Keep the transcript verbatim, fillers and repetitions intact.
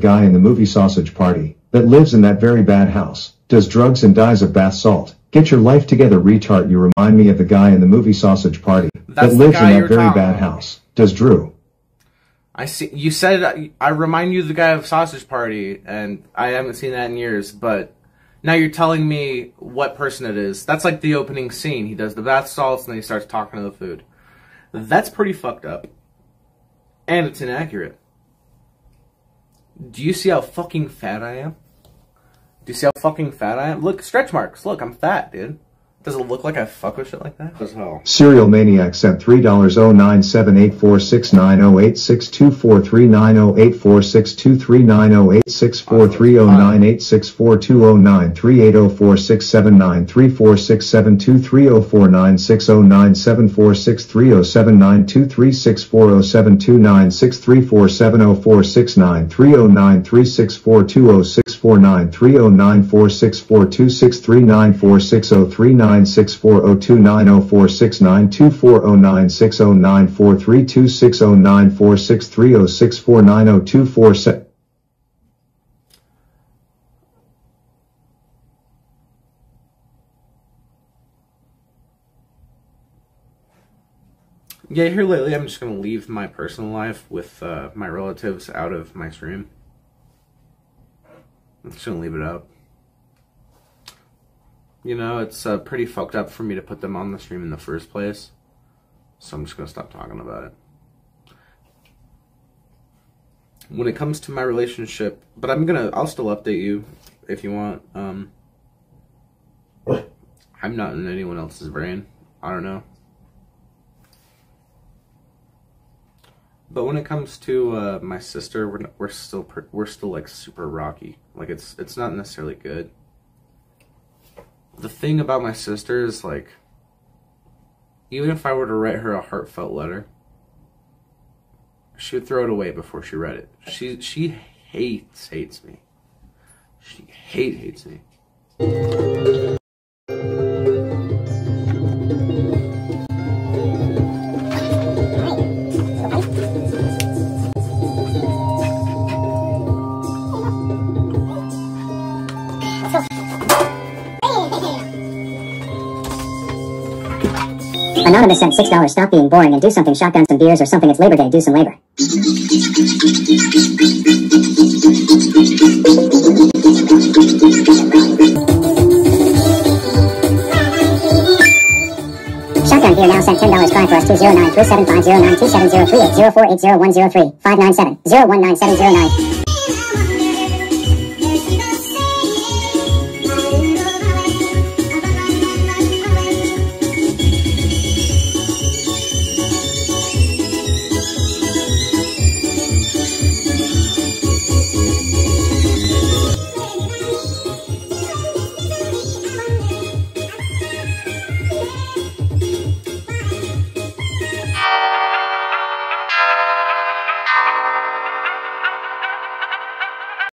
Guy in the movie Sausage Party that lives in that very bad house, does drugs and dies of bath salt. Get your life together, retard. You remind me of the guy in the movie Sausage Party That's that lives in that very bad house, does Drew. I see you said it, I remind you of the guy of Sausage Party, and I haven't seen that in years, but now you're telling me what person it is. That's like the opening scene. He does the bath salts and then he starts talking to the food. That's pretty fucked up, and it's inaccurate. Do you see how fucking fat I am? Do you see how fucking fat I am? Look, stretch marks. Look, I'm fat, dude. Does it look like I fuck with shit like that? As hell. Serial Maniac sent three dollars and oh nine cents Yeah, here lately I'm just going to leave my personal life with uh, my relatives out of my stream. I'm just going to leave it up. You know, it's uh, pretty fucked up for me to put them on the stream in the first place. So I'm just going to stop talking about it. When it comes to my relationship, but I'm going to, I'll still update you if you want. Um, I'm not in anyone else's brain. I don't know. But when it comes to uh, my sister, we're, we're still, we're still like super rocky. Like it's, it's not necessarily good. The thing about my sister is, like, even if I were to write her a heartfelt letter, she would throw it away before she read it. She she hates hates me. She hate hates me. Anonymous sent six dollars. Stop being boring and do something. Shotgun some beers or something. It's Labor Day. Do some labor. Shotgun here now sent ten dollars. Cry for us. two zero nine three seven five zero nine two seven zero three eight zero four eight zero one zero three five nine seven zero one nine seven zero nine.